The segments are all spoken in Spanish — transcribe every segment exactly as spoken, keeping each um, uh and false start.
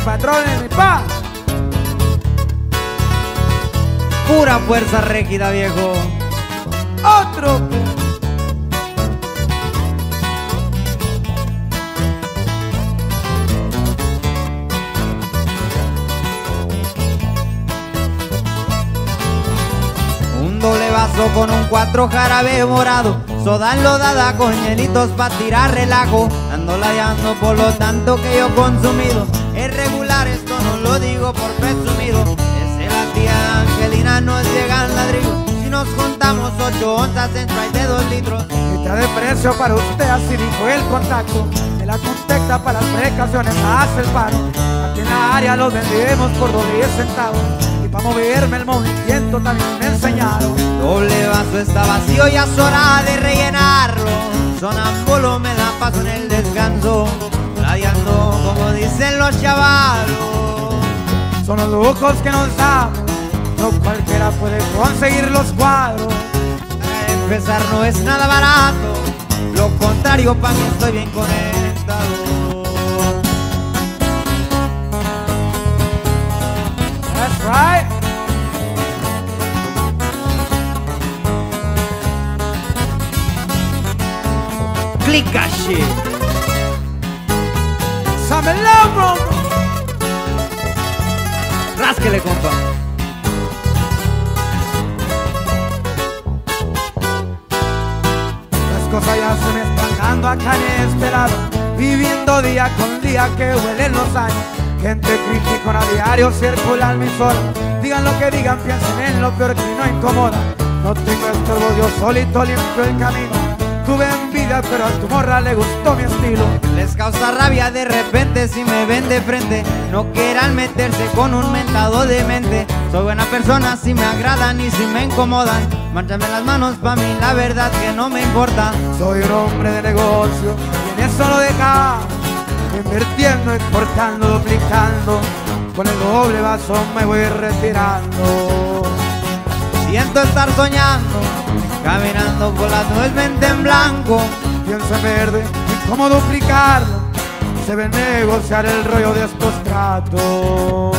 de patrones, mi pa. Pura fuerza regida, viejo. Otro. Un doble vaso con un cuatro jarabe morado, soda enlodada con hielitos pa' tirar relajo. Ando ladeando por lo tanto que yo he consumido. Es regular, esto no lo digo por presumido. Desde la tía Angelina nos llegan ladrillos. Si nos contamos ocho onzas en trail de dos litros. Mitad de precio para usted, así dijo el contacto. De la contecta para las precaciones hace el paro. Aquí en la área los vendemos por dos diez centavos. Y para moverme el movimiento también me enseñaron. Doble vaso está vacío, ya es hora de rellenarlo. Sonámbulo me la paso en el descanso, ladeando como dicen los chavalos. Son los lujos que nos damos, no cualquiera puede conseguir los cuadros. Para empezar no es nada barato, lo contrario pa' mí estoy bien conectado. That's right. Clicache. Sámelo, rásquele, compa. Las cosas ya se me están dando acá en este lado, viviendo día con día que huelen los años. Gente criticona a diario circular mis horas. Digan lo que digan, piensen en lo peor que no incomoda. No tengo estorbo, yo solito limpio el camino. Tuve envidia, pero a tu morra le gustó mi estilo. Les causa rabia de repente si me ven de frente. No quieran meterse con un mentado de mente. Soy buena persona si me agradan y si me incomodan. Márchame las manos, pa' mí la verdad que no me importa. Soy un hombre de negocio y en eso lo deja. Invirtiendo, exportando, duplicando. Con el doble vaso me voy retirando. Siento estar soñando, caminando por las nubes, mente en blanco. Pienso en verde y cómo duplicarlo. Se ve negociar el rollo de estos tratos.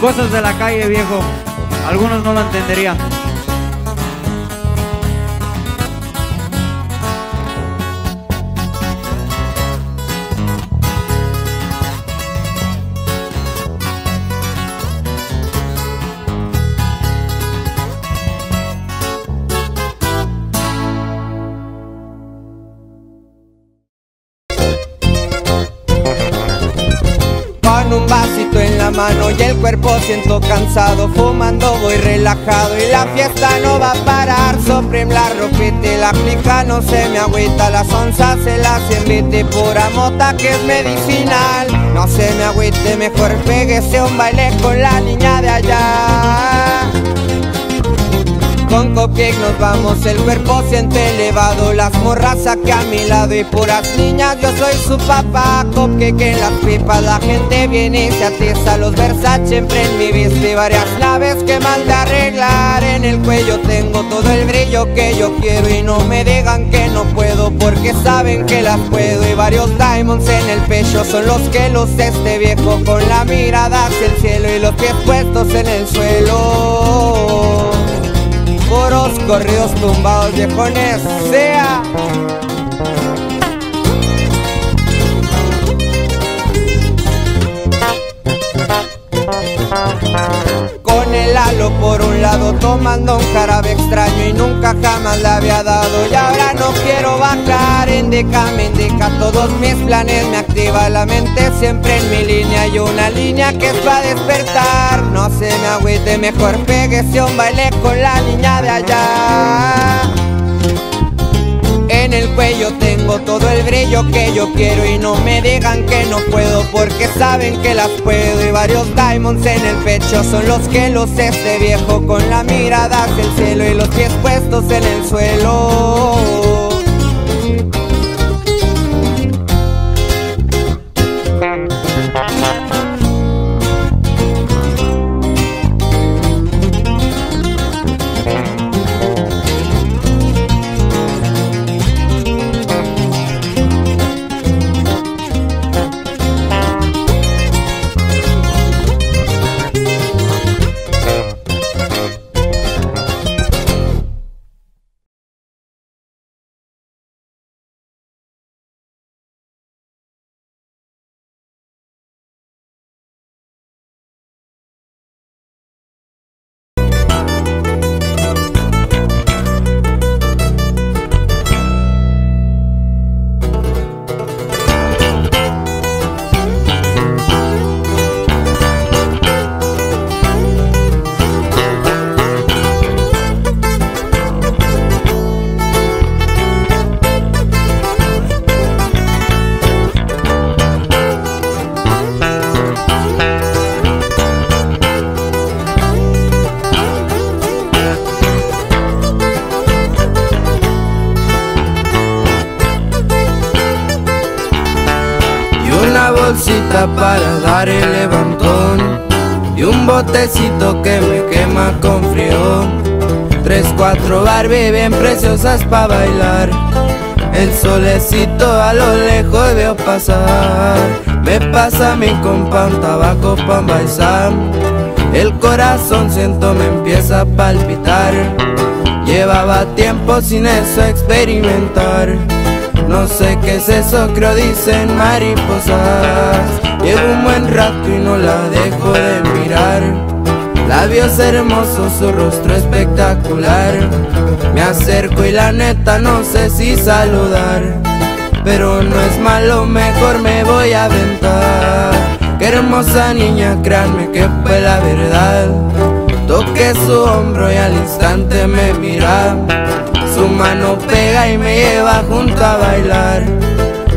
Cosas de la calle, viejo. Algunos no lo entenderían. Y el cuerpo siento cansado, fumando voy relajado y la fiesta no va a parar. Soprem la ropita y la clica no se me agüita, las onzas se las invite, pura mota que es medicinal. No se me agüite, mejor péguese un baile con la niña de allá. Con Copiec nos vamos, el cuerpo siente elevado, las morras aquí a mi lado y puras niñas, yo soy su papá. Copiec en las pipas, la gente viene y se atiza, los Versace en mi vista y varias naves que mal de arreglar. En el cuello tengo todo el brillo que yo quiero y no me digan que no puedo, porque saben que las puedo. Y varios diamonds en el pecho son los que los este viejo, con la mirada hacia el cielo y los pies puestos en el suelo. Puros corridos tumbados, viejones, sea. Con el halo por un lado, tomando un jarabe extraño y nunca jamás le había dado. Y ahora no quiero bajar, indica, me indica todos mis planes, me activa la mente siempre en mi línea. Y una línea que es para despertar, no se me agüite, mejor péguese un baile con la niña de allá. En el cuello tengo todo el brillo que yo quiero y no me digan que no puedo, porque saben que las puedo. Y varios diamonds en el pecho son los que los este viejo, con la mirada hacia el cielo y los pies puestos en el suelo. bolsita para dar el levantón y un botecito que me quema con frío. Tres, cuatro Barbie bien preciosas pa' bailar. El solecito a lo lejos veo pasar. Me pasa mi compa un tabaco pa' embaizar. El corazón siento me empieza a palpitar. Llevaba tiempo sin eso experimentar. No sé qué es eso, creo dicen mariposas. Llevo un buen rato y no la dejo de mirar. Labios hermosos, su rostro espectacular. Me acerco y la neta no sé si saludar. Pero no es malo, mejor me voy a aventar. Qué hermosa niña, créanme que fue la verdad. Toqué su hombro y al instante me mira. Su mano pega y me lleva junto a bailar.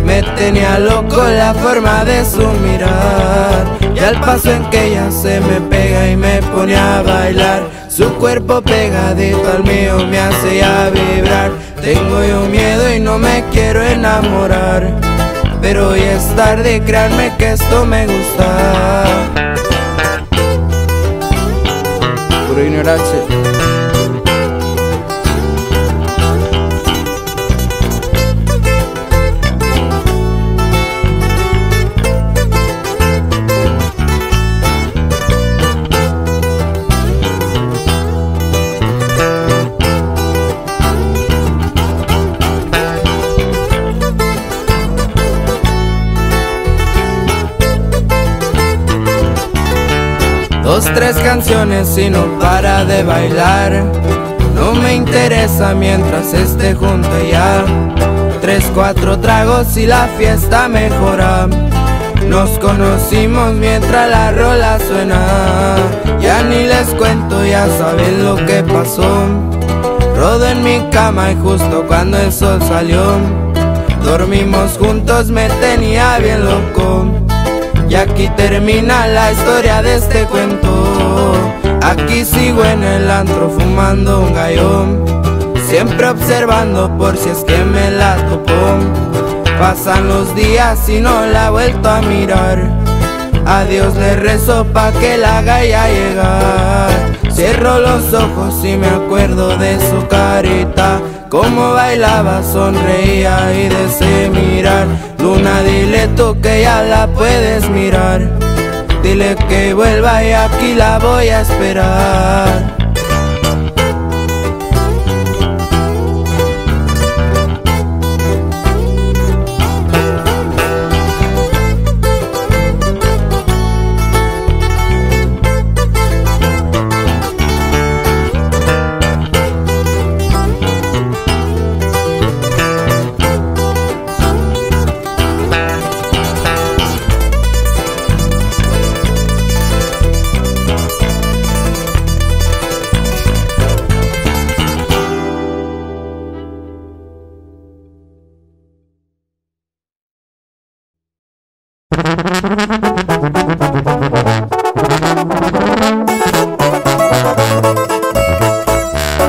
Me tenía loco la forma de su mirar. Y al paso en que ella se me pega y me pone a bailar. Su cuerpo pegadito al mío me hace ya vibrar. Tengo yo miedo y no me quiero enamorar. Pero hoy es tarde y créanme que esto me gusta. Puro Junior H. Dos, tres canciones y no para de bailar. No me interesa mientras esté junto a ella. Tres, cuatro tragos y la fiesta mejora. Nos conocimos mientras la rola suena. Ya ni les cuento, ya saben lo que pasó. Rodo en mi cama y justo cuando el sol salió. Dormimos juntos, me tenía bien loco. Y aquí termina la historia de este cuento. Aquí sigo en el antro fumando un gallón. Siempre observando por si es que me la topo. Pasan los días y no la he vuelto a mirar. A Dios le rezo pa' que la haga ya llegar. Cierro los ojos y me acuerdo de su carita. Cómo bailaba, sonreía y de ese mirar. Luna, dile tú que ya la puedes mirar. Dile que vuelva y aquí la voy a esperar.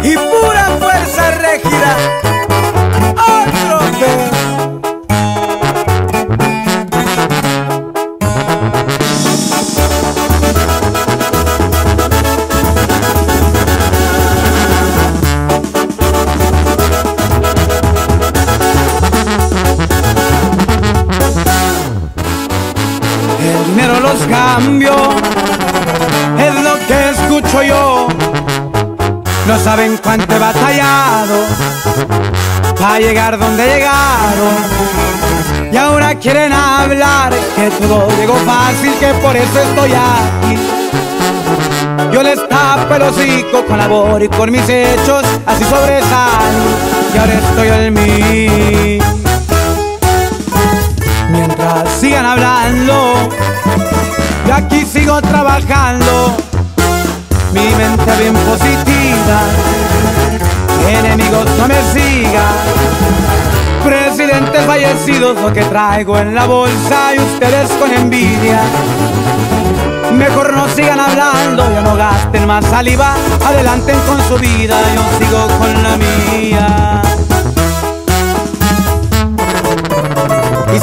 Y pura fuerza regida, otro fe. El dinero los cambió, es lo que escucho yo. No saben cuánto he batallado para llegar donde llegaron. Y ahora quieren hablar que todo llegó fácil, que por eso estoy aquí. Yo les tapo el hocico con labor y con mis hechos así sobresalgo. Y ahora estoy en mí. Mientras sigan hablando, yo aquí sigo trabajando. Mi mente bien positiva, enemigos no me sigan. Presidentes fallecidos, lo que traigo en la bolsa y ustedes con envidia. Mejor no sigan hablando, ya no gasten más saliva. Adelanten con su vida, yo sigo con la mía.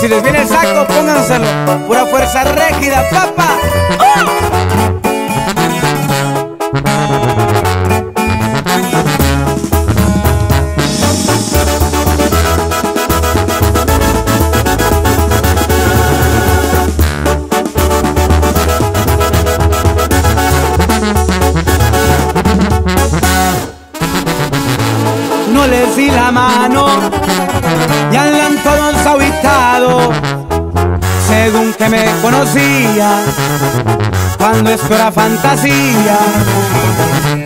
si les viene el saco, pónganselo. Pura fuerza regida, papá. No les di la mano y andan todos aguitados, según que me conocía, cuando esto era fantasía.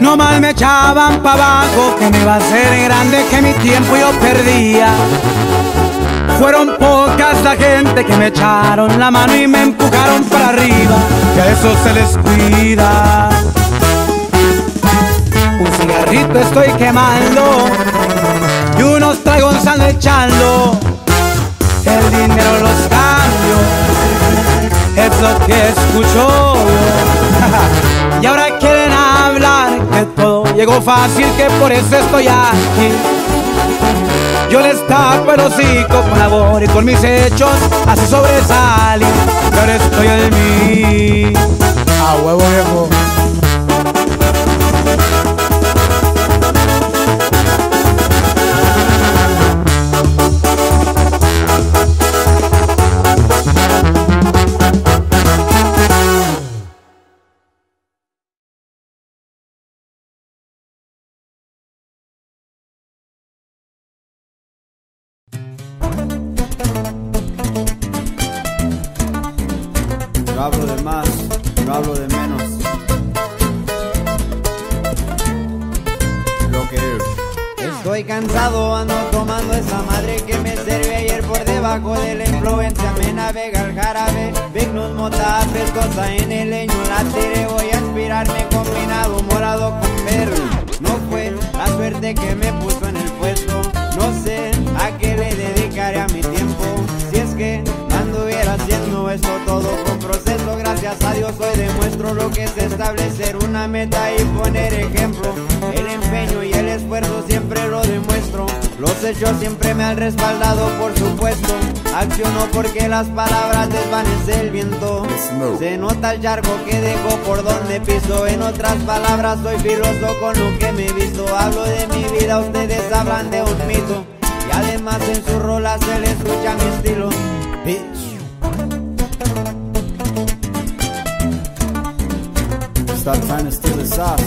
No mal me echaban pa' abajo, que me iba a hacer grande, que mi tiempo yo perdía. Fueron pocas la gente que me echaron la mano y me empujaron para arriba, que a eso se les cuida. Un cigarrito estoy quemando y unos tragos ando echando. El dinero los cambio, es lo que escucho. Y ahora quieren hablar que todo llegó fácil, que por eso estoy aquí. Yo les tapo el hocico con labor y con mis hechos así sobresalí, pero estoy en mí. A huevo, viejo. Yo hablo de más, yo hablo de menos. Lo que es. Estoy cansado, ando tomando esa madre que me serví ayer por debajo de la influencia. Me navega el jarabe, Vignus mota apestosa en el leño. La tiré, voy a aspirarme combinado morado con perro. No fue la suerte que me puso en el puesto. No sé a qué le dedicaré a mi tiempo, si es que anduviera haciendo esto todo con proceso. Gracias a Dios hoy demuestro lo que es establecer una meta y poner ejemplo. El empeño y el esfuerzo siempre lo demuestro, los hechos siempre me han respaldado, por supuesto. Acciono porque las palabras desvanece el viento. Se nota el charco que dejo por donde piso. En otras palabras soy filoso con lo que me he visto. Hablo de mi vida, ustedes hablan de un mito, y además en su rola se le escucha mi estilo. Stop trying to steal the sauce.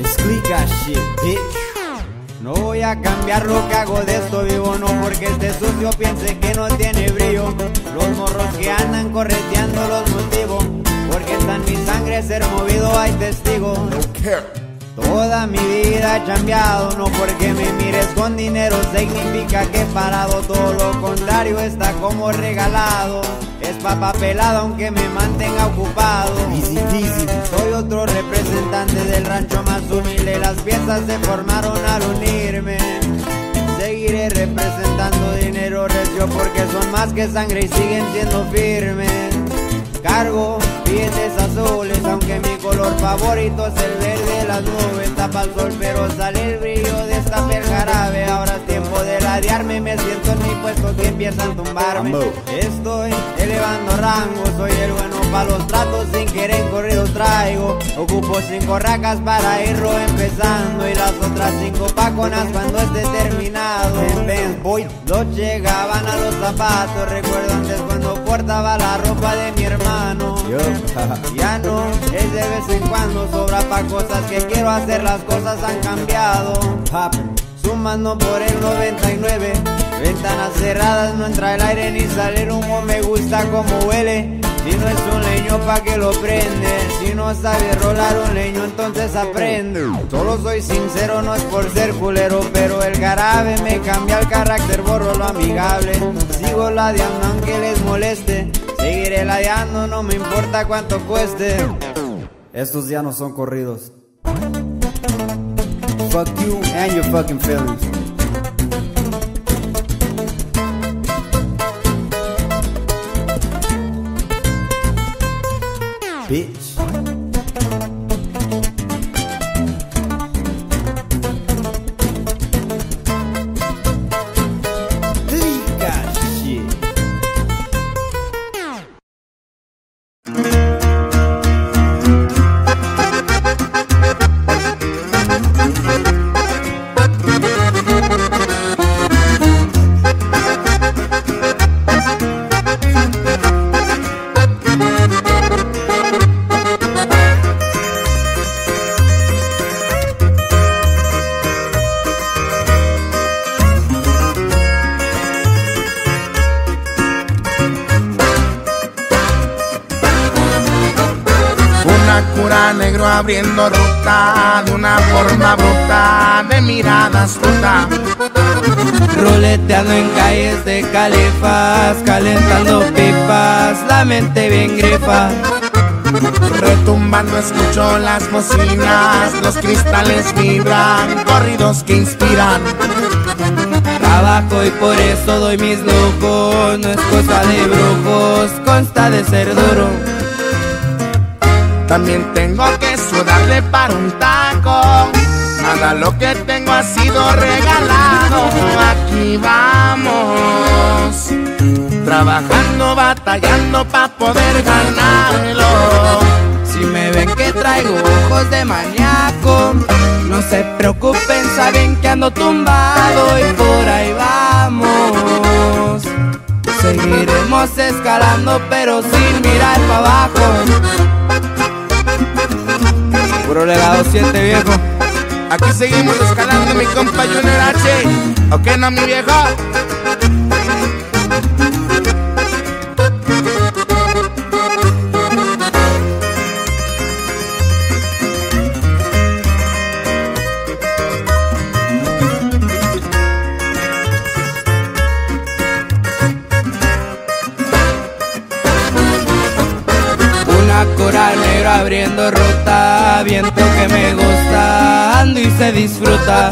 Explica shit, bitch. No voy a cambiar lo que hago de esto vivo, no porque este sucio piense que no tiene brillo. Los morros que andan correteando los motivo, porque está en mi sangre ser movido, hay testigos. No care. Toda mi vida he chambeado, no porque me mires con dinero significa que he parado. Todo lo contrario, está como regalado. Es papapelado aunque me mantenga ocupado. Easy, easy. Soy otro representante del rancho más humilde. Las piezas se formaron al unirme. Seguiré representando dinero recio porque son más que sangre y siguen siendo firmes. Cargo billetes azules, aunque mi color favorito es el verde de las nubes. Tapa el sol pero sale el brillo de esta piel jarabe. Ahora es tiempo de ladearme, me siento en mi puesto que empiezan a tumbarme. Estoy elevando rango, soy el bueno para los tratos, sin querer corridos traigo. Ocupo cinco racas para irlo empezando y las otras cinco paconas cuando esté terminado. En Benz Boy los llegaban a los zapatos, recuerdo antes cuando cortaba la ropa de mi hermano. Ya no, es de vez en cuando, sobra pa' cosas que quiero hacer, las cosas han cambiado. Sumando por el noventa y nueve, ventanas cerradas, no entra el aire ni sale el humo, me gusta como huele. Si no es un leño pa' que lo prende, si no sabes rolar un leño entonces aprende. Solo soy sincero, no es por ser culero, pero el jarabe me cambia el carácter, borro lo amigable. Sigo ladeando aunque les moleste, seguiré ladeando, no me importa cuánto cueste. Estos ya no son corridos. Fuck you and your fucking feelings. Bitch. negro abriendo ruta, de una forma bruta, de miradas fruta. Ruleteando en calles de califas, calentando pipas, la mente bien grifa. Retumbando escucho las bocinas, los cristales vibran, corridos que inspiran. Trabajo y por eso doy mis lujos, no es cosa de brujos, consta de ser duro. También tengo que sudarle para un taco, nada lo que tengo ha sido regalado. Aquí vamos, trabajando, batallando pa' poder ganarlo. Si me ven que traigo ojos de maníaco, no se preocupen, saben que ando tumbado. Y por ahí vamos, seguiremos escalando pero sin mirar para abajo. Puro legado siete, viejo. Aquí seguimos escalando, mi compa Junior H. ¿Ok, no, mi viejo? Coral negro abriendo ruta, viento que me gusta, ando y se disfruta.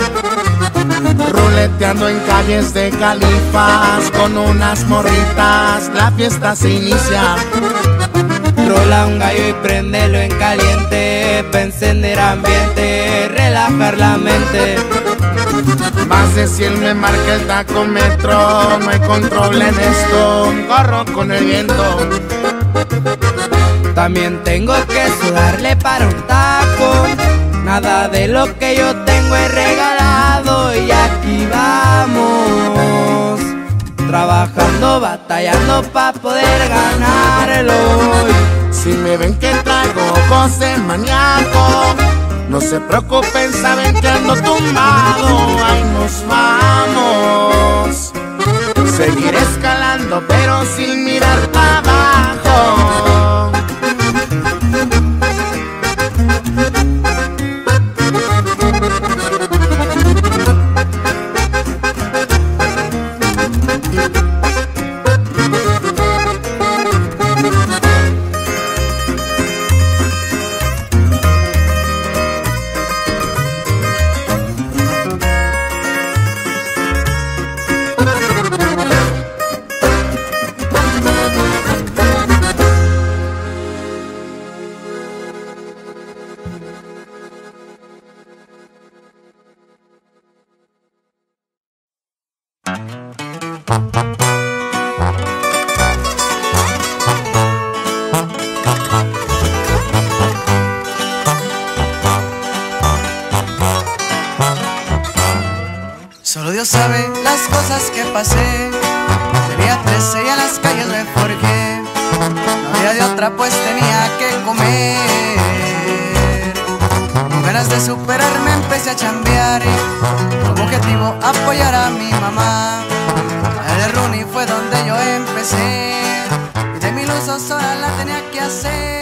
Ruleteando en calles de califas, con unas morritas, la fiesta se inicia. Rola un gallo y prendelo en caliente, pa' encender ambiente, relajar la mente. Más de cien me marca el tacómetro, no hay control en esto, corro con el viento. También tengo que sudarle para un taco, nada de lo que yo tengo es regalado. Y aquí vamos, trabajando, batallando pa' poder ganarlo. Si me ven que traigo ojos de maníaco, no se preocupen, saben que ando tumbado. Ahí nos vamos, seguir escalando pero sin mirar para abajo. Solo Dios sabe las cosas que pasé. Tenía trece y a las calles me forjé. No había de otra, pues tenía que comer. Con ganas de superarme empecé a chambear, como objetivo apoyar a mi mamá. El Runi fue donde yo empecé, y de mil usos horas la tenía que hacer.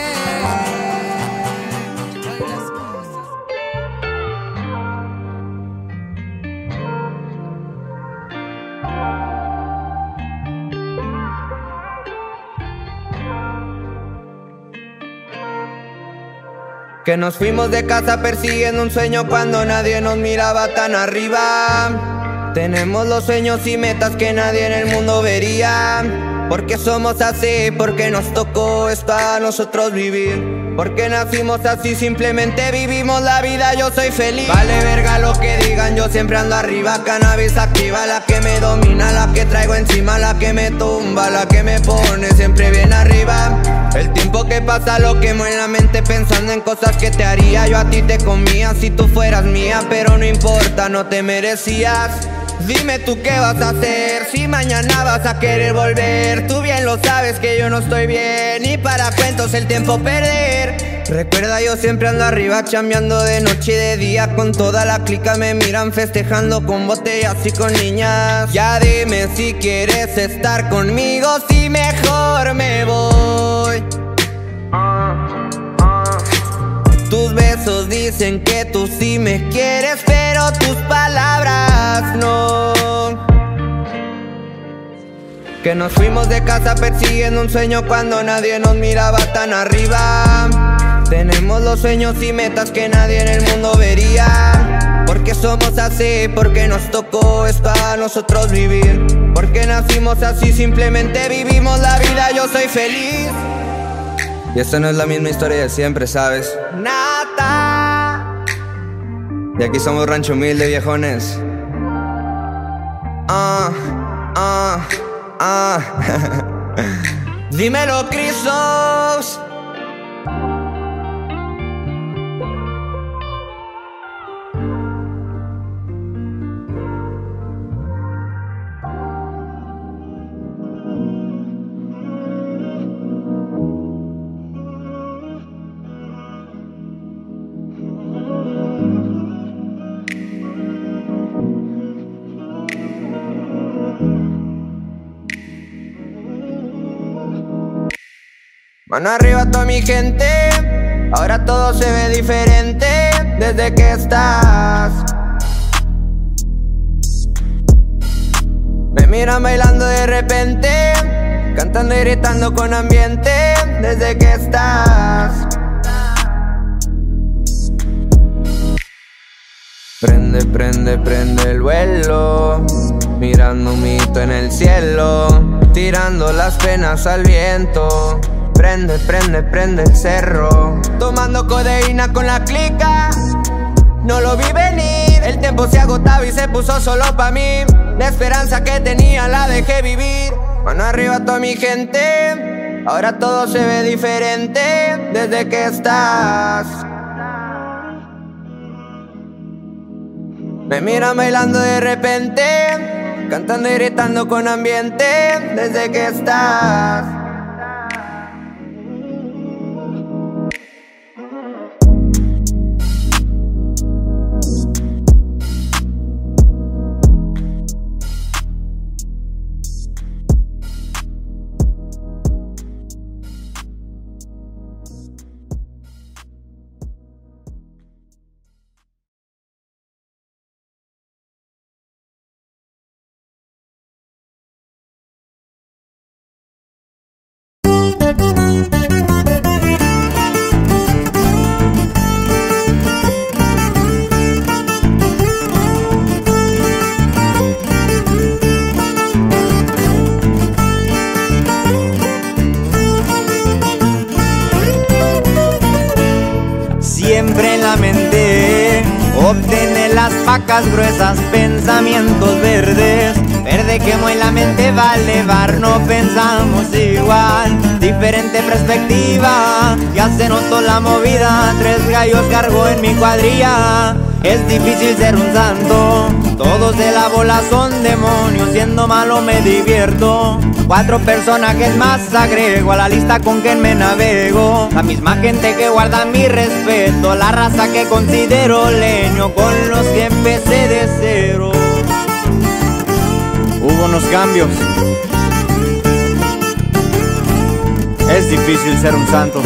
Que nos fuimos de casa persiguiendo un sueño cuando nadie nos miraba tan arriba. Tenemos los sueños y metas que nadie en el mundo vería. Porque somos así, porque nos tocó esto a nosotros vivir. Porque nacimos así, simplemente vivimos la vida, yo soy feliz. Vale verga lo que digan, yo siempre ando arriba. Cannabis activa, la que me domina, la que traigo encima, la que me tumba, la que me pone siempre bien arriba. El tiempo que pasa lo quemo en la mente pensando en cosas que te haría. Yo a ti te comía si tú fueras mía, pero no importa, no te merecías. Dime tú qué vas a hacer si mañana vas a querer volver. Tú bien lo sabes que yo no estoy bien, ni para cuentos el tiempo perder. Recuerda, yo siempre ando arriba, chambeando de noche y de día. Con toda la clica me miran festejando con botellas y con niñas. Ya dime si quieres estar conmigo, si mejor me voy. Tú versos dicen que tú sí me quieres, pero tus palabras no. Que nos fuimos de casa persiguiendo un sueño cuando nadie nos miraba tan arriba. Tenemos los sueños y metas que nadie en el mundo vería. Porque somos así, porque nos tocó, es para nosotros vivir. Porque nacimos así, simplemente vivimos la vida, yo soy feliz. Y esta no es la misma historia de siempre, ¿sabes? Nada. Y aquí somos rancho humilde, viejones. Ah, ah. Ah. Dímelo, Crisos. Mano arriba a toda mi gente, ahora todo se ve diferente desde que estás. Me miran bailando de repente, cantando y gritando con ambiente desde que estás. Prende, prende, prende el vuelo, mirando un mito en el cielo, tirando las penas al viento. Prende, prende, prende el cerro. Tomando codeína con la clica, no lo vi venir. El tiempo se agotaba y se puso solo pa' mí. La esperanza que tenía la dejé vivir. Mano arriba a toda mi gente, ahora todo se ve diferente desde que estás. Me miran bailando de repente, cantando y gritando con ambiente desde que estás. Gruesas, pensamientos verdes. Verde quemo y la mente va a elevar. No pensamos igual, diferente perspectiva. Ya se notó la movida, tres gallos cargo en mi cuadrilla. Es difícil ser un santo, todos de la bola son demonios. Siendo malo me divierto, cuatro personajes más agrego a la lista con quien me navego. La misma gente que guarda mi respeto, la raza que considero leño, con los que empecé de cero. Hubo unos cambios. Es difícil ser un santo.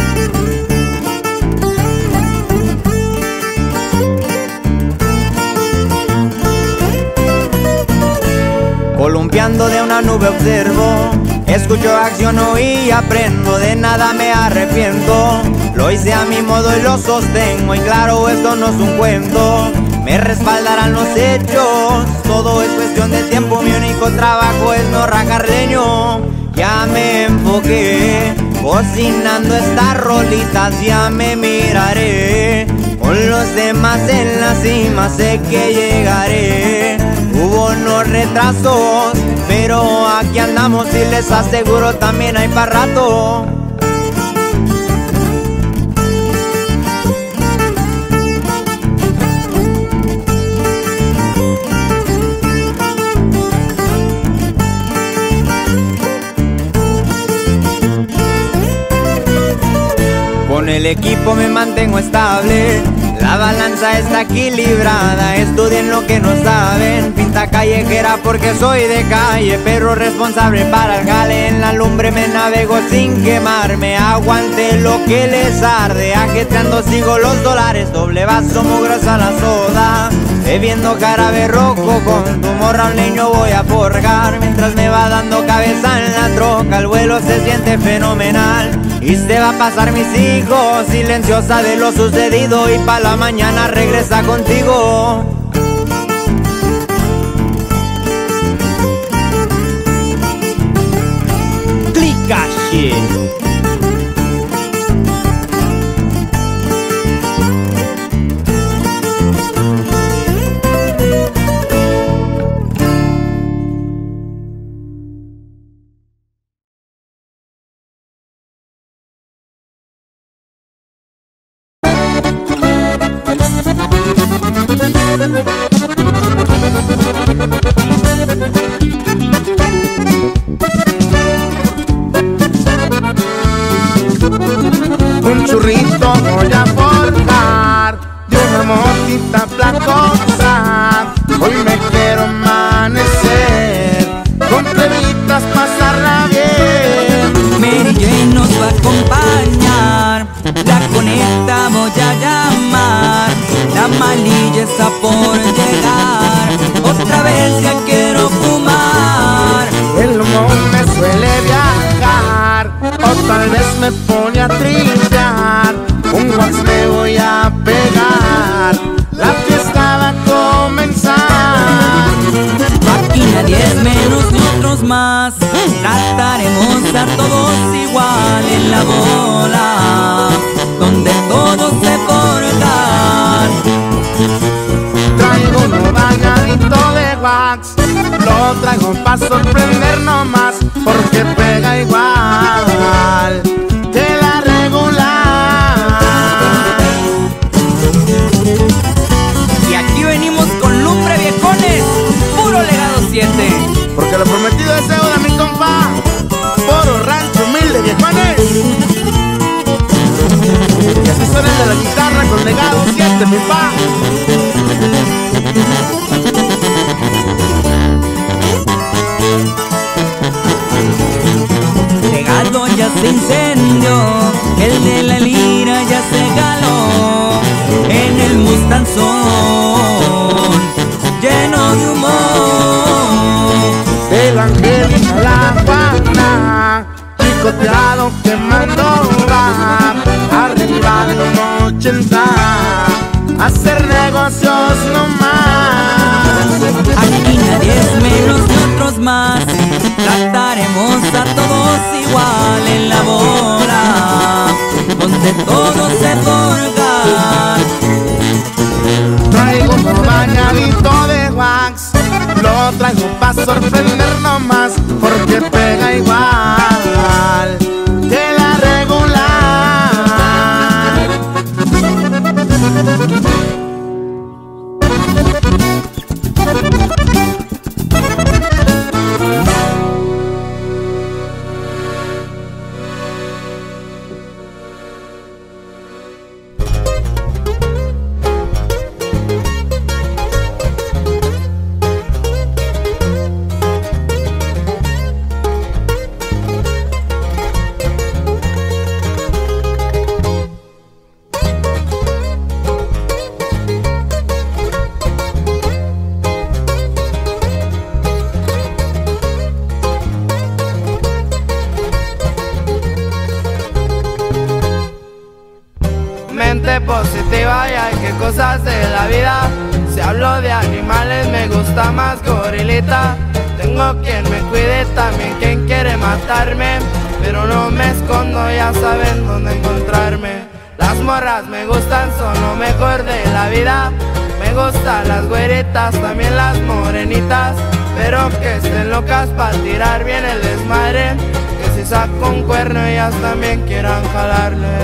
Columpiando de una nube observo, escucho, acciono y aprendo, de nada me arrepiento. Lo hice a mi modo y lo sostengo, y claro, esto no es un cuento. Me respaldarán los hechos, todo es cuestión de tiempo, mi único trabajo es no rajar leño. Ya me enfoqué, cocinando estas rolitas, ya me miraré. Con los demás en la cima sé que llegaré. Hubo unos retrasos, pero aquí andamos y les aseguro también hay pa' rato. Con el equipo me mantengo estable. La balanza está equilibrada, estudien lo que no saben. Pinta callejera porque soy de calle, pero responsable para el jale. En la lumbre me navego sin quemarme, aguante lo que les arde. Ajetreando sigo los dólares, doble vaso, mugrosa la soda. Bebiendo jarabe rojo con tu morra un leño voy a forjar. Mientras me va dando cabeza en la troca, el vuelo se siente fenomenal. Y se va a pasar mis hijos, silenciosa de lo sucedido. Y pa' la mañana regresa contigo. Clica shit. Un churrito voy a forjar de una motita placosa. Hoy me quiero amanecer con plebitas, pasarla bien. Mary Jane nos va a acompañar, la conecta voy a llamar. La malilla está por llegar, otra vez ya quiero fumar. El humo me suele viajar, o tal vez me pone a trillar. Un wax me voy a pegar, la fiesta va a comenzar. Máquina diez menos y otros más, trataremos a todos igual. En la bola, donde todos se portan. Traigo un bañadito de wax, lo traigo pa' sorprender nomás, porque pega igual que la regular. Y aquí venimos con lumbre, viejones, puro legado siete. Porque lo prometido es deuda, mi compa, puro rancho humilde, viejones. Y así suena de la guitarra con legado siete, mi pa. Legado ya se incendió, el de la lira ya se galó. En el Mustangón, lleno de humo. De la Angélica La Habana, picoteado quemando bar. Arriba de los ochenta, hacer negocios nomás. Aquí nadie es menos que otros más, trataremos a todos igual. En la bola, donde todos se colgan. Traigo un bañadito de wax, lo traigo pa' sorprender nomás, porque pega igual que la regular. También las morenitas, pero que estén locas para tirar bien el desmadre. Que si saco un cuerno ellas también quieran jalarle.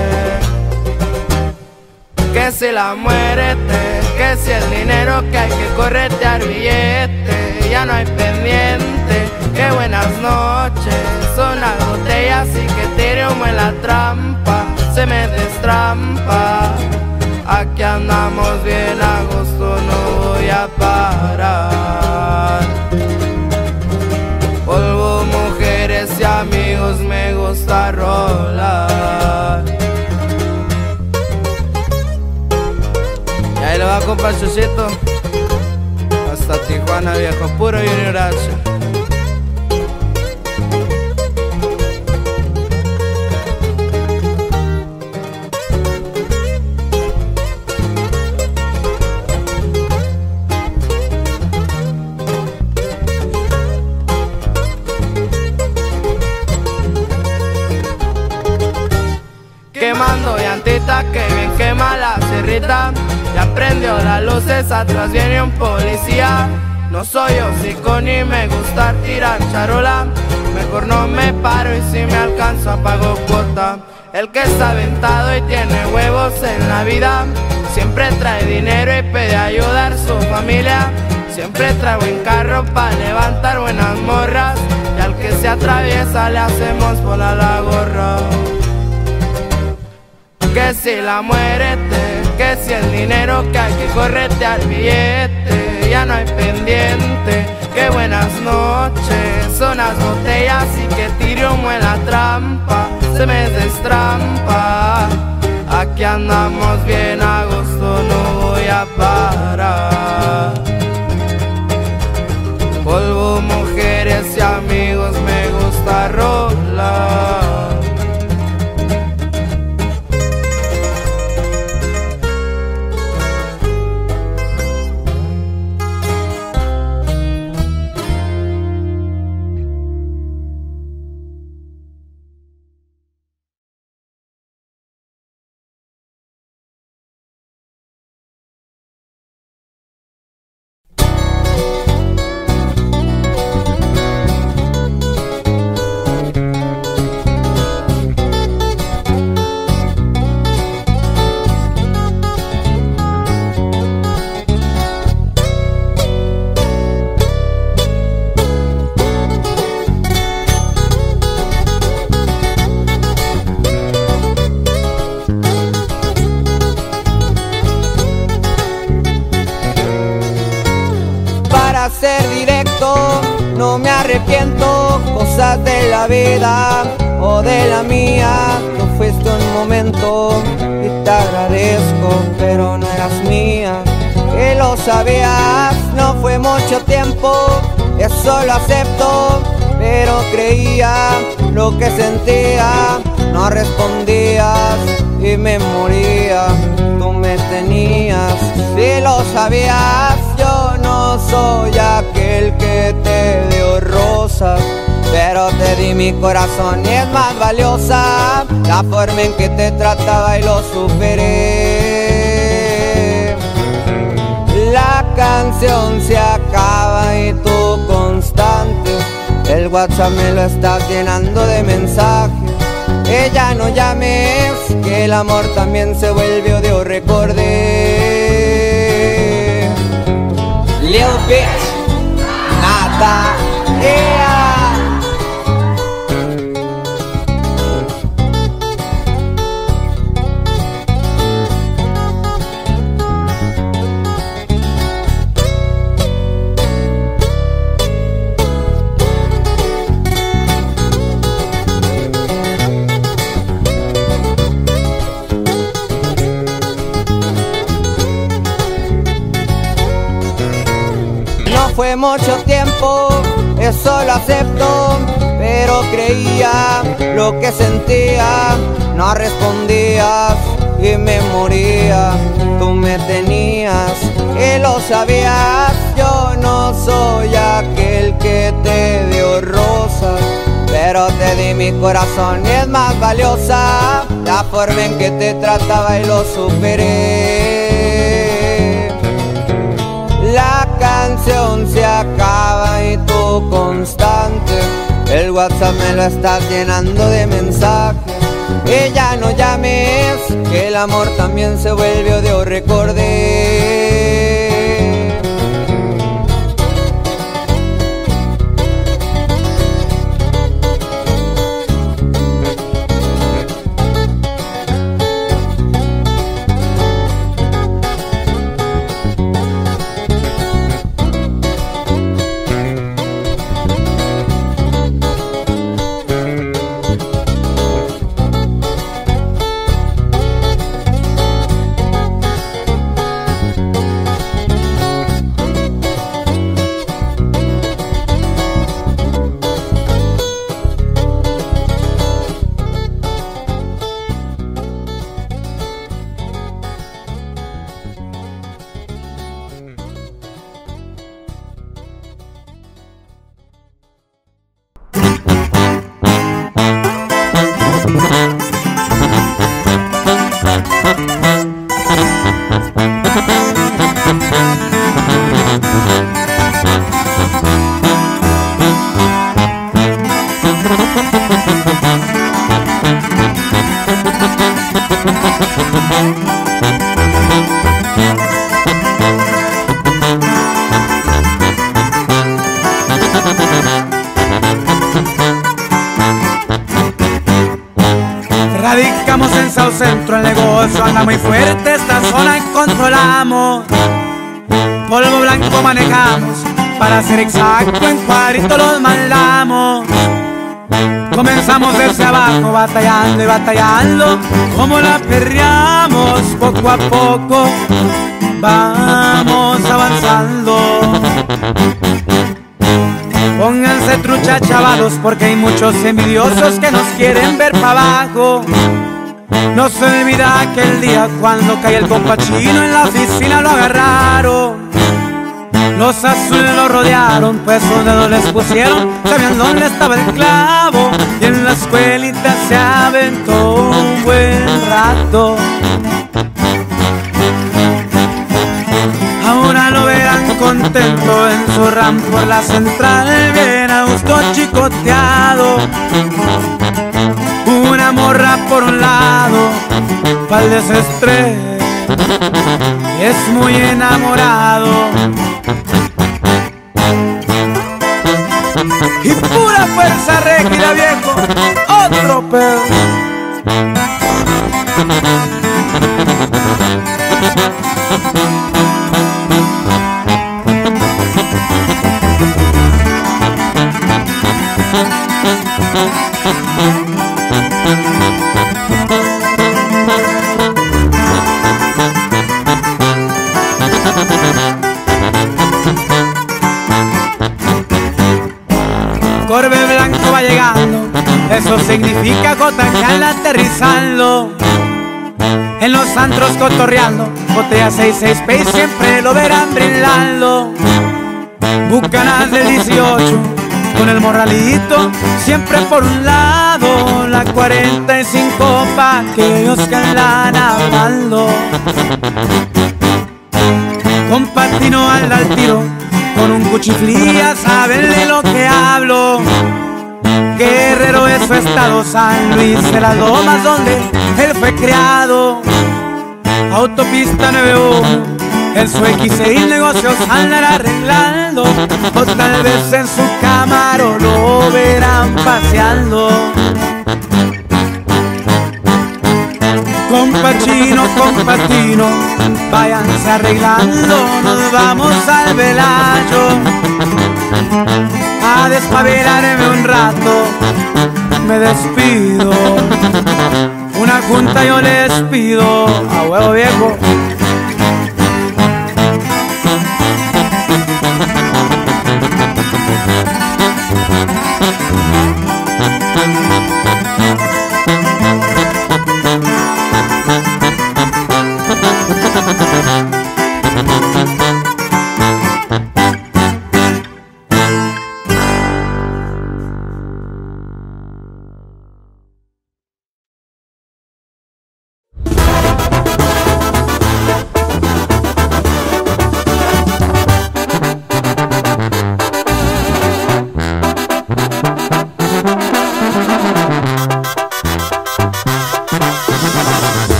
Que si la muérete, que si el dinero que hay que corretear billete. Ya no hay pendiente, que buenas noches, son las botellas y que tire humo en la trampa. Se me destrampa, aquí andamos. andamos bien a gusto, no voy a parar. Polvo, mujeres y amigos, me gusta rolar. Y ahí lo va con Pachucito, hasta Tijuana, viejo, puro Junior H. Quemando llantita, que bien quema la cerrita. Ya prendió las luces, atrás viene un policía. No soy hocico ni me gusta tirar charola. Mejor no me paro y si me alcanzo apago corta. El que está aventado y tiene huevos en la vida, siempre trae dinero y pide ayudar a su familia. Siempre trae buen carro para levantar buenas morras, y al que se atraviesa le hacemos volar la gorra. Que si la muérete, que si el dinero, que hay que correrte al billete. Ya no hay pendiente, que buenas noches, son las botellas y que tire humo en la trampa. Se me destrampa, aquí andamos bien a gusto, no voy a parar. Polvo, mujeres y amigos, me gusta rolar. De la vida o de la mía, no fuiste un momento y te agradezco, pero no eras mía. Y lo sabías, no fue mucho tiempo, eso lo acepto, pero creía lo que sentía, no respondías y me moría, tú me tenías. Si lo sabías, yo no soy aquel que te dio rosas, pero te di mi corazón y es más valiosa la forma en que te trataba y lo superé. La canción se acaba y tú constante, el WhatsApp me lo estás llenando de mensajes. Que ya no llames, que el amor también se vuelve odio, recordé. Lil bitch, nada, yeah. Fue mucho tiempo, eso lo acepto, pero creía lo que sentía, no respondías y me moría, tú me tenías y lo sabías, yo no soy aquel que te dio rosas, pero te di mi corazón y es más valiosa la forma en que te trataba y lo superé. La canción se acaba y tú constante, el WhatsApp me lo estás llenando de mensajes. Que ya no llames, que el amor también se vuelve odio, recordé. Radicamos en Sao Centro, el negocio anda muy fuerte, esta zona controlamos. Polvo blanco manejamos, para ser exacto en cuadrito los mandamos. Comenzamos desde abajo, batallando y batallando, como la perreamos poco a poco, vamos avanzando. Pónganse trucha, chavalos, porque hay muchos envidiosos que nos quieren ver para abajo. No se olvida aquel día cuando cae el compachino, en la oficina lo agarraron. Los azules lo rodearon, pues sus dedos les pusieron, sabían dónde estaba el clavo. Y en la escuelita se aventó un buen rato. Ahora lo verán contento en su ram por la central, bien a gusto chicoteado. Una morra por un lado, pa'l desestrés, es muy enamorado. Y pura fuerza regida, viejo, otro pedo. Corbe blanco va llegando, eso significa Cotajal aterrizando. En los antros cotorreando, botella seis seis pay, siempre lo verán brindando. Bucanas del dieciocho, con el morralito, siempre por un lado. La cuarenta y cinco pa' aquellos que andan hablando. Con Patino anda al tiro, con un cuchiflía saben de lo que hablo. Guerrero es su estado, San Luis de las Lomas donde él fue criado. Autopista nueve uno, en su equis seis negocios andan arreglando. O tal vez en su camaro lo verán paseando. Compachino, compatino, váyanse arreglando, nos vamos al velayo a despabilarme un rato, me despido. Una junta yo les pido, a huevo viejo.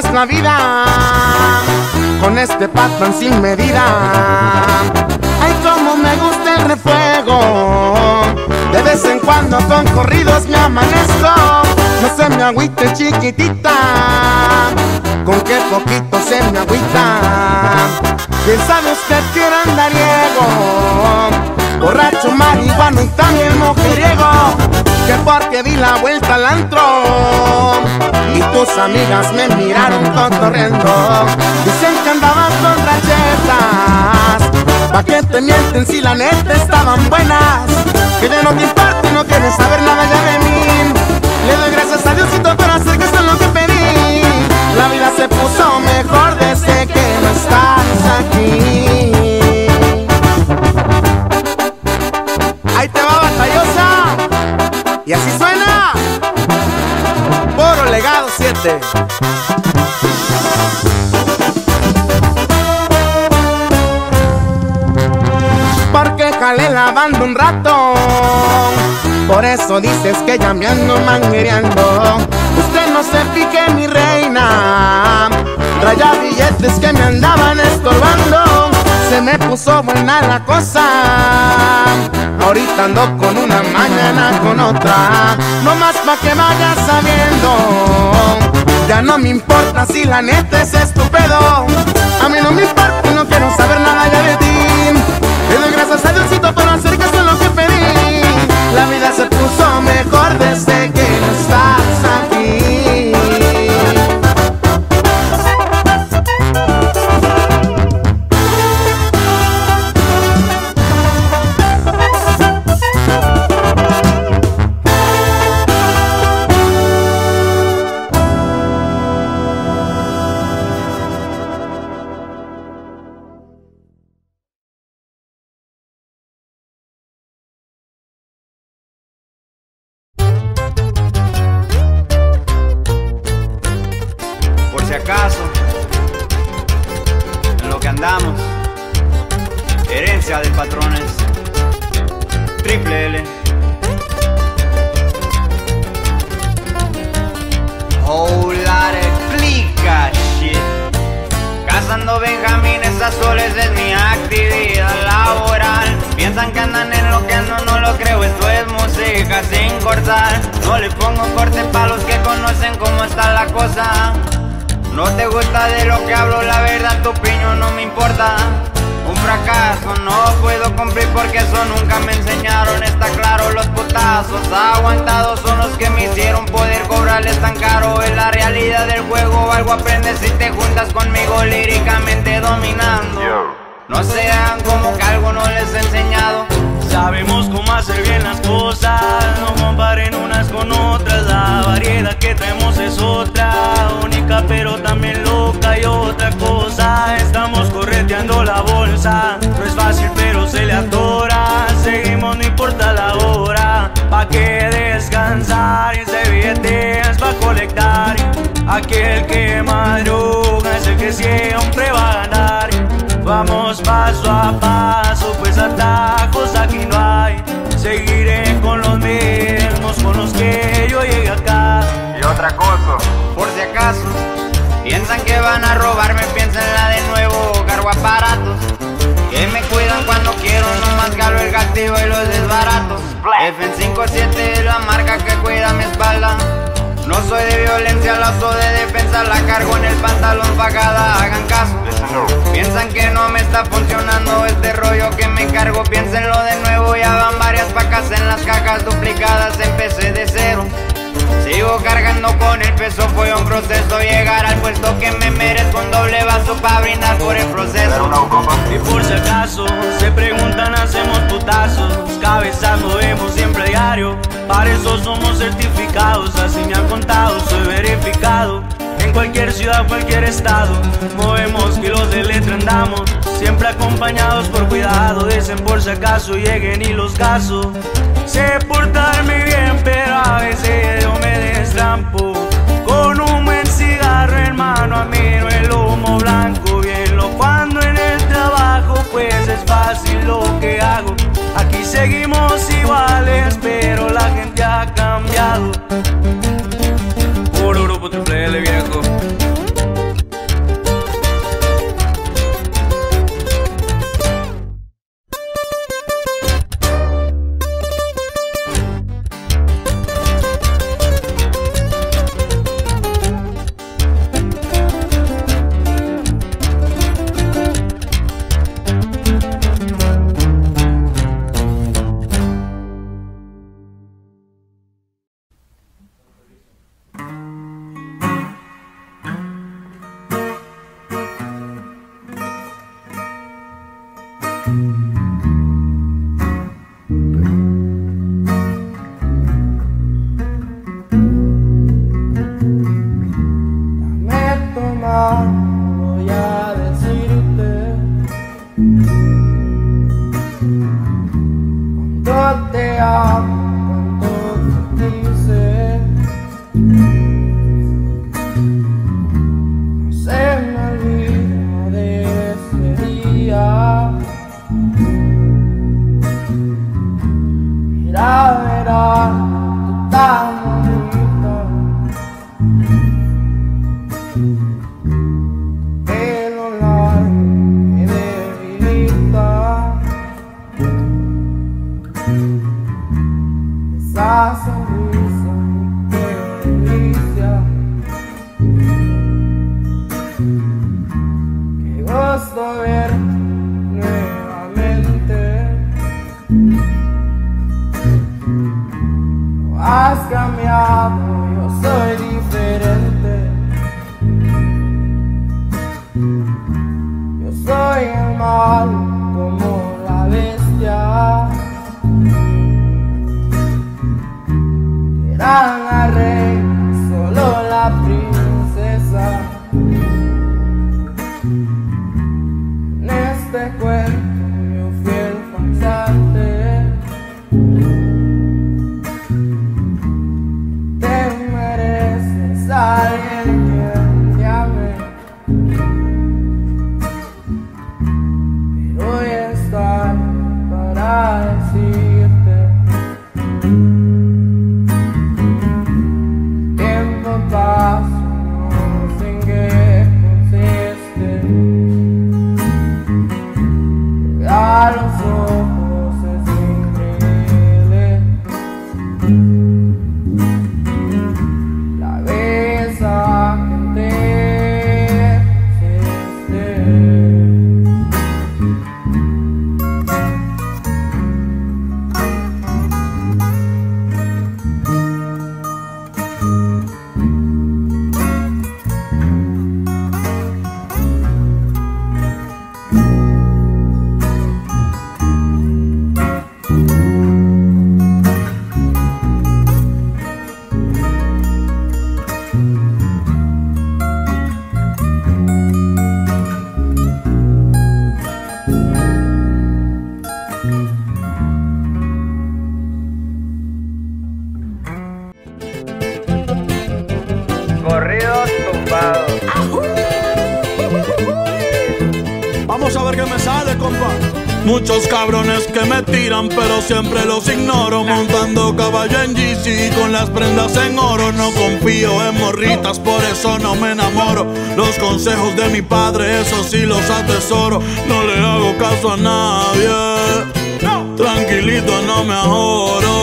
Es la vida con este patrón sin medida. Ay, como me gusta el refuego, de vez en cuando con corridos me amanezco. No se me agüite, chiquitita, con qué poquito se me agüita. Bien sabe usted que era andariego, borracho, marihuano y también mujeriego, que porque di la vuelta al antro y tus amigas me miraron cotorreando. Dicen que andabas con rayetas, pa' que te mienten si la neta estaban buenas. Que ya no te importa y no quieres saber nada ya de mí. Le doy gracias a Diosito por hacer que eso es lo que pedí. La vida se puso mejor desde que no estás aquí. Ahí te va, batallosa. Y así suena. gente. Porque jalé la banda un rato, por eso dices que ya me ando manguereando. Usted no se pique, mi reina, traía billetes que me andaban estorbando. Se me puso buena la cosa, ahorita ando con una, mañana con otra. No más pa' que vayas sabiendo, ya no me importa si la neta es estúpido. A mí no me importa, no quiero saber nada ya de ti. Le doy gracias a Diosito por hacer que eso es lo que pedí. La vida se puso mejor desde que no estás aquí. Aquel que madruga es el que siempre va a ganar. Vamos paso a paso, pues atajos aquí no hay. Seguiré con los mismos con los que yo llegué acá. Y otra cosa, por si acaso piensan que van a robarme, piénsenla de nuevo, cargo aparatos que me cuidan cuando quiero, nomás galo el gatillo y los desbaratos. F cincuenta y siete es la marca que cuida mi espalda. No soy de violencia, lazo de defensa, la cargo en el pantalón pagada, hagan caso. Piensan que no me está funcionando este rollo que me cargo, piénsenlo de nuevo, ya van varias pacas en las cajas duplicadas, empecé de cero. Sigo cargando con el peso, fue un proceso llegar al puesto que me merezco, un doble vaso para brindar por el proceso. Y por si acaso, se preguntan, hacemos putazos, cabezas movemos siempre a diario, para eso somos certificados, así me han contado, soy verificado. En cualquier ciudad, cualquier estado, movemos kilos de letra, andamos siempre acompañados por cuidado. Dicen por si acaso, lleguen y los casos. Sé portarme bien, pero a veces yo me destrampo. Con un buen cigarro, hermano, a mí no el humo blanco. Bien lo cuando en el trabajo, pues es fácil lo que hago. Aquí seguimos iguales, pero la gente ha cambiado. Puro grupo Triple L, viejo. soy diferente. Yo soy el mal como la bestia. Era la rey, solo la princesa. En este cuerpo yo fui el farsante. Te mereces a alguien que te ame, pero hoy es tarde para decirte. Paso, no sé en qué consiste. A los ojos es increíble. La besa que te existe. Corridos tumbados. Vamos a ver qué me sale, compa. Muchos cabrones que me tiran, pero siempre los ignoro. Montando caballo en G C con las prendas en oro. No confío en morritas, por eso no me enamoro. Los consejos de mi padre, eso sí los atesoro. No le hago caso a nadie, tranquilito no me ahorro.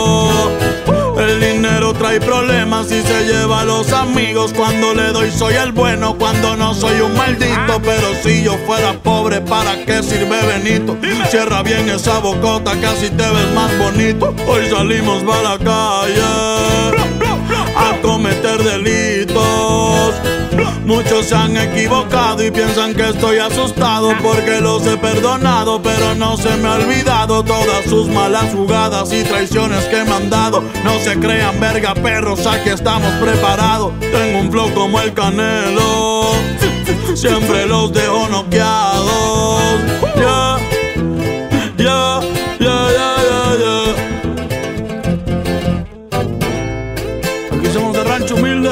El dinero trae problemas y se lleva a los amigos. Cuando le doy soy el bueno, cuando no soy un maldito. Pero si yo fuera pobre, ¿para qué sirve Benito? Dime. Cierra bien esa bocota, casi te ves más bonito. Hoy salimos para la calle a cometer delitos. Muchos se han equivocado y piensan que estoy asustado porque los he perdonado, pero no se me ha olvidado todas sus malas jugadas y traiciones que me han dado. No se crean verga perros, aquí estamos preparados. Tengo un flow como el Canelo, siempre los dejo noqueados. Yeah, yeah, yeah, yeah, yeah, yeah. Aquí somos de rancho humilde.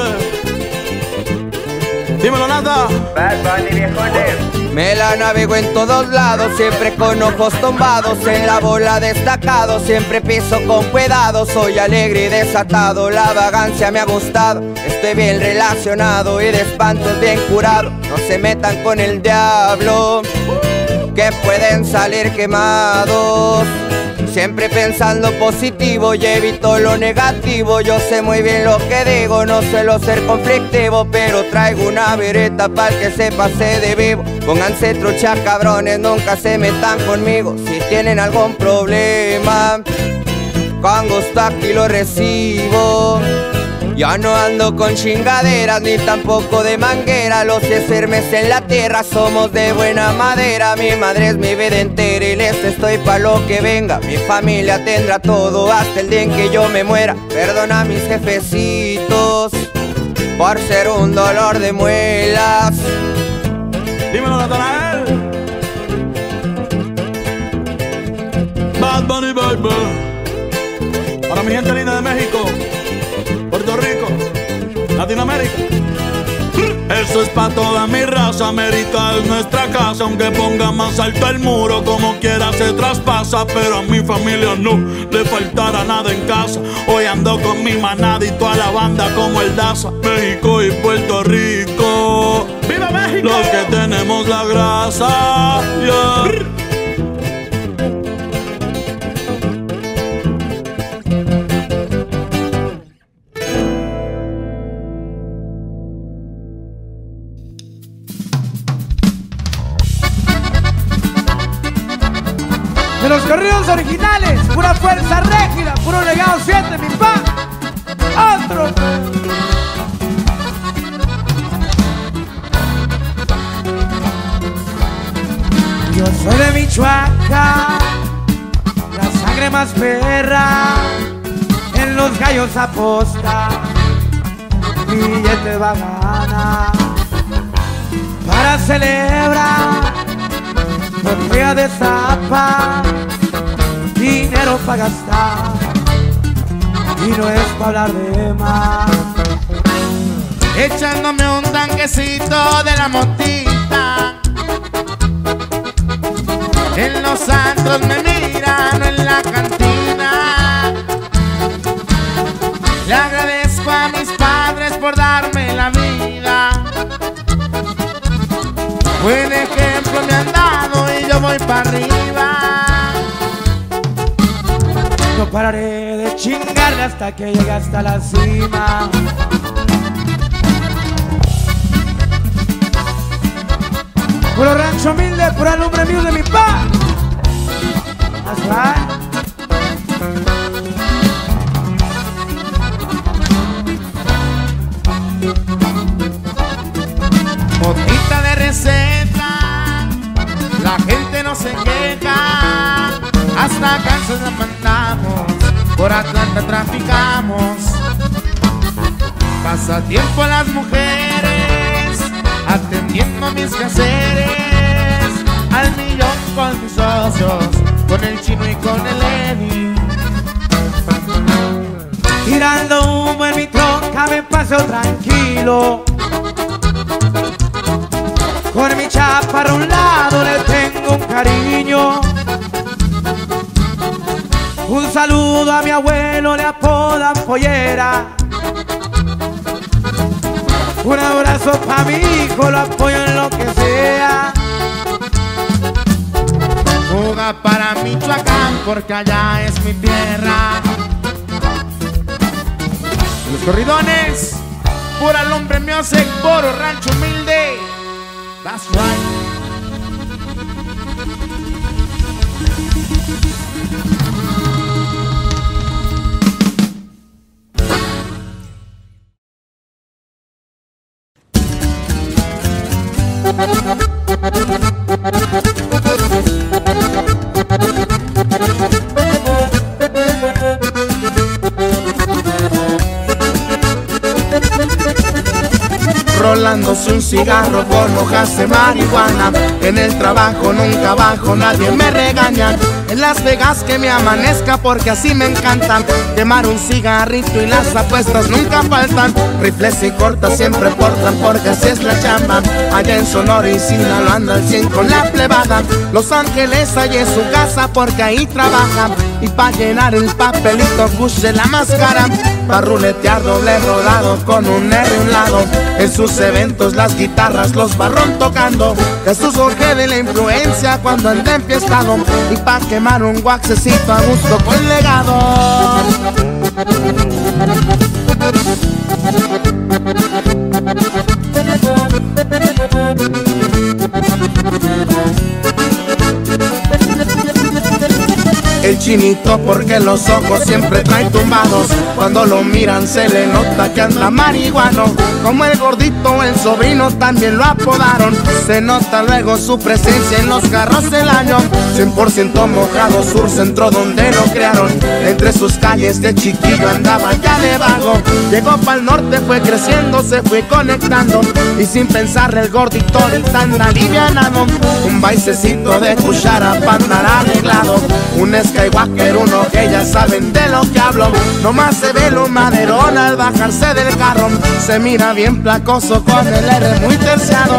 Dímelo, Nata. Bad Bunny, viejones. Me la navego en todos lados, siempre con ojos tumbados. En la bola destacado, siempre piso con cuidado. Soy alegre y desatado, la vagancia me ha gustado. Estoy bien relacionado y de espantos bien curado. No se metan con el diablo, que pueden salir quemados. Siempre pensando positivo y evito lo negativo. Yo sé muy bien lo que digo, no suelo ser conflictivo, pero traigo una vireta para que se pase de vivo. Pónganse trucha, cabrones, nunca se metan conmigo. Si tienen algún problema, con gusto aquí lo recibo. Ya no ando con chingaderas ni tampoco de manguera. Los que firmes en la tierra somos de buena madera. Mi madre es mi vida entera y les estoy pa' lo que venga. Mi familia tendrá todo hasta el día en que yo me muera. Perdona a mis jefecitos por ser un dolor de muelas. Dímelo, Natanael. Bad Bunny, baby. Para mi gente linda de México, Puerto Rico, Latinoamérica. Eso es pa' toda mi raza, América es nuestra casa. Aunque ponga más alto el muro, como quiera se traspasa. Pero a mi familia no le faltará nada en casa. Hoy ando con mi manada y toda la banda como el Daza. México y Puerto Rico, ¡viva México! Los que tenemos la grasa, yeah. De los corridos originales, pura Fuerza Regida, puro Legado siete, mi pa. Otro. Michoacán, la sangre más perra en los gallos aposta, billete va a ganar para celebrar, botella de zapa, dinero para gastar y no es para hablar de más. Echándome un tanquecito de la motita, en los antros me miran o en la cantina. Le agradezco a mis padres por darme la vida, buen ejemplo me han dado y yo voy para arriba. No pararé de chingarle hasta que llegue hasta la cima. Puro rancho humilde, puro nombre mío de mi pa. That's right. Motita de receta, la gente no se queja. Hasta Kansas la mandamos, por Atlanta traficamos. Pasatiempo a las mujeres, atendiendo mis quehaceres. Al millón con mis socios, con el chino y con el Eddie. Tirando humo en mi troca me paso tranquilo, con mi chaparra a un lado le tengo un cariño. Un saludo a mi abuelo, le apodan pollera. Un abrazo pa' mi hijo, lo apoyo en lo que sea. Fuga para Michoacán, porque allá es mi tierra. Los corridones, por el hombre music, por el rancho humilde. That's right. Rolándose un cigarro con hojas de marihuana, en el trabajo nunca bajo, nadie me regaña. En Las Vegas que me amanezca porque así me encantan. Quemar un cigarrito y las apuestas nunca faltan. Rifles y cortas siempre portan porque así es la chamba. Allá en Sonora y Sinaloa anda al cien con la plebada. Los Ángeles allá es su casa porque ahí trabaja. Y pa' llenar el papelito puse la máscara, pa' ruletear doble rodado con un R un lado. En sus eventos las guitarras los barrón tocando. Jesús Jorge de la influencia cuando anda enfiestado. Y pa' quemar un guaxecito a gusto con Legado. El chinito porque los ojos siempre trae tumbados, cuando lo miran se le nota que anda marihuano. Como el gordito, el sobrino también lo apodaron, se nota luego su presencia en los carros del año. Cien por ciento mojado sur centro donde lo crearon, entre sus calles de chiquillo andaba ya de vago. Llegó pa'l norte, fue creciendo, se fue conectando, y sin pensar el gordito ahorita anda alivianado. Un baisecito de cuchara pa' andar arreglado, un Skywalker uno que ya saben de lo que hablo. Nomás se ve lo maderón al bajarse del carro, se mira bien placoso con el R muy terciado.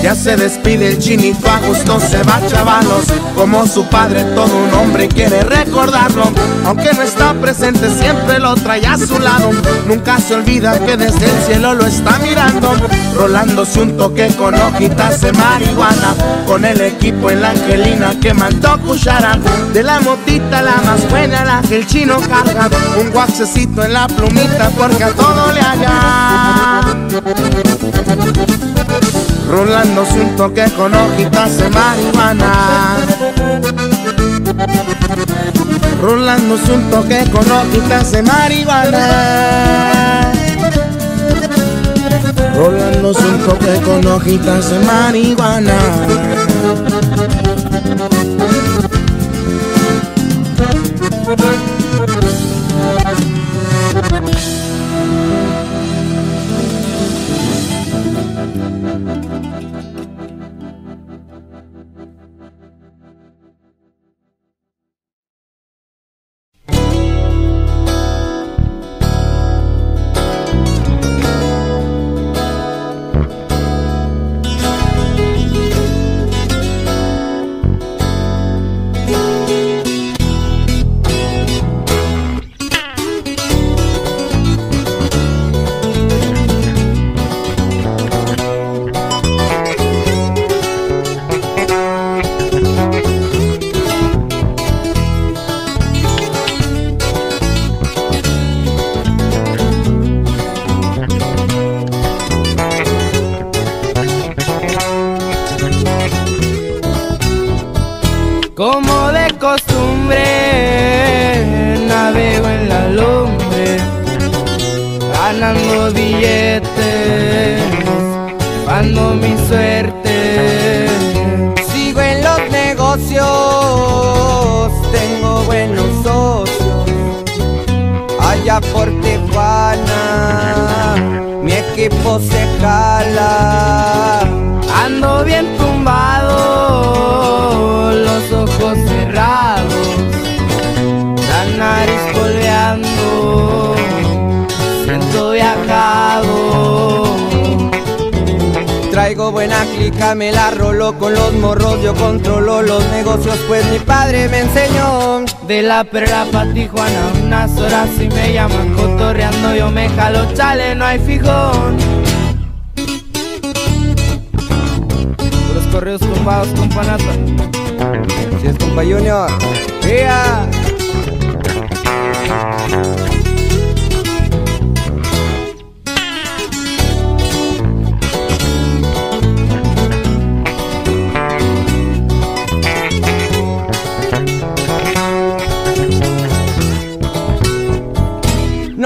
Ya se despide el chinito, a gusto se va chavalos, como su padre todo un hombre quiere recordarlo. Aunque no está presente siempre lo trae a su lado, nunca se olvida que desde el cielo lo está mirando. Rolándose un toque con hojitas de marihuana, con el equipo en la angelina que mandó cuchara. De la motita la más buena la que el chino carga, un guaxecito en la plumita porque a todo le halla. Rolándose un toque con hojitas de marihuana. Rolando un toque con otra se marihuana. Rolando un toque con hojitas de marihuana. Me la roló con los morros, yo controlo los negocios, pues mi padre me enseñó. De la perla pa' Tijuana, unas horas y me llaman, cotorreando yo me jalo, chale, no hay fijón. Los corridos tumbados, compa Nata. Si es compa Junior, ¡vía!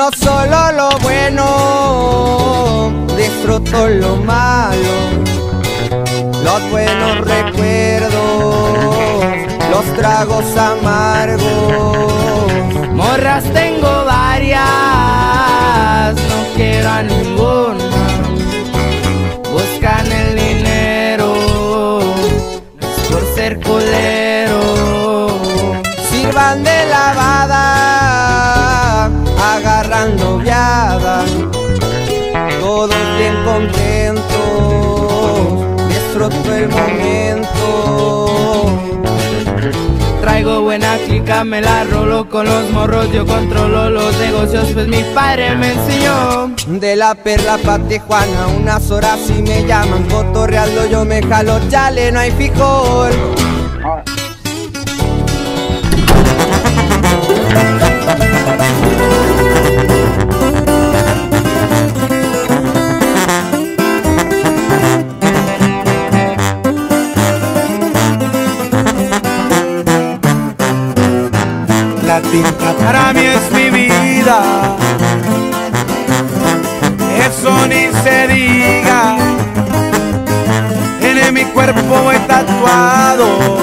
No solo lo bueno, disfruto lo malo, los buenos recuerdos, los tragos amargos. Morras tengo varias, no quiero a ninguna, buscan el dinero, no es por ser culero. Sirvan de lavada, agarrando viada, todos bien contentos, disfruto el momento. Traigo buena clica, me la rolo con los morros, yo controlo los negocios, pues mi padre me enseñó. De la perla pa' Tijuana, unas horas y me llaman, cotorreando yo me jalo, chale, no hay fijón. La tinta para mí es mi vida, eso ni se diga. En mi cuerpo he tatuado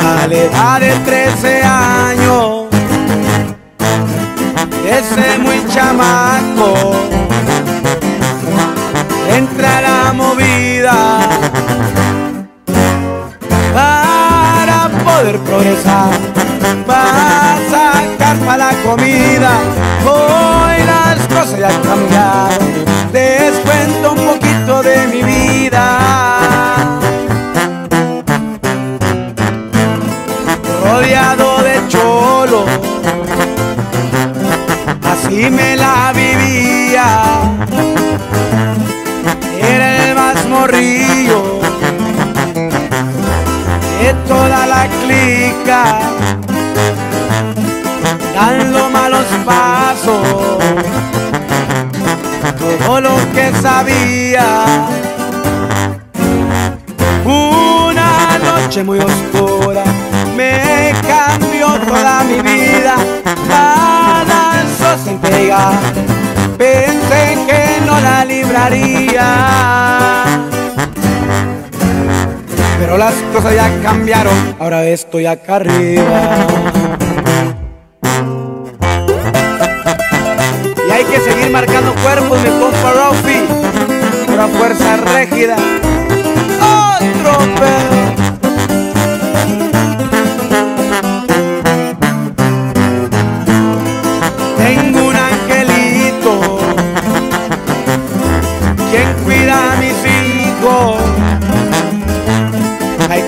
a la edad de trece años, ese muy chamaco entra a la movida para poder progresar. Va a sacar para la comida, hoy las cosas ya cambiaron. Les cuento un poquito de mi vida. Rodeado de cholos, así me la vivía. Era el más morrillo de toda la clica, dando malos pasos, todo lo que sabía. Una noche muy oscura me cambió vida. Pensé que no la libraría, pero las cosas ya cambiaron, ahora estoy acá arriba. Y hay que seguir marcando cuerpos, mi compa Rofi, una fuerza regida. Otro pedo.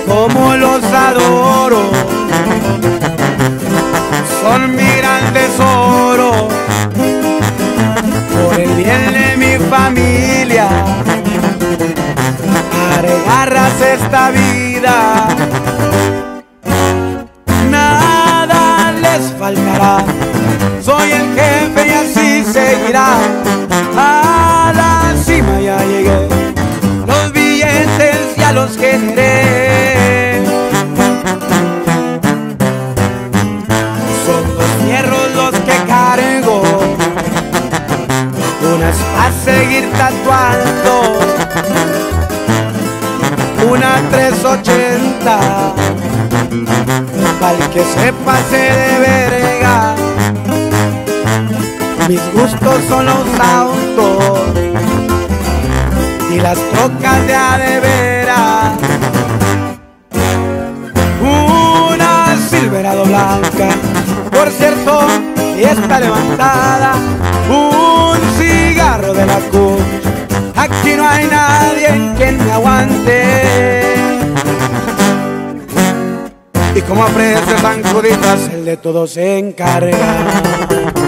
Como los adoro, son mi gran tesoro. Por el bien de mi familia, haré garras esta vida. Nada les faltará, soy el jefe y así seguirá. A la cima ya llegué, los billetes ya los generé. A seguir tatuando una trescientos ochenta, para que se pase de verga. Mis gustos son los autos y las trocas de a de veras. Una Silverado blanca, por cierto, y está levantada. Un cigarro de la cruz, aquí no hay nadie que me aguante. Y como ofrece tan cruditas, el de todo se encarga.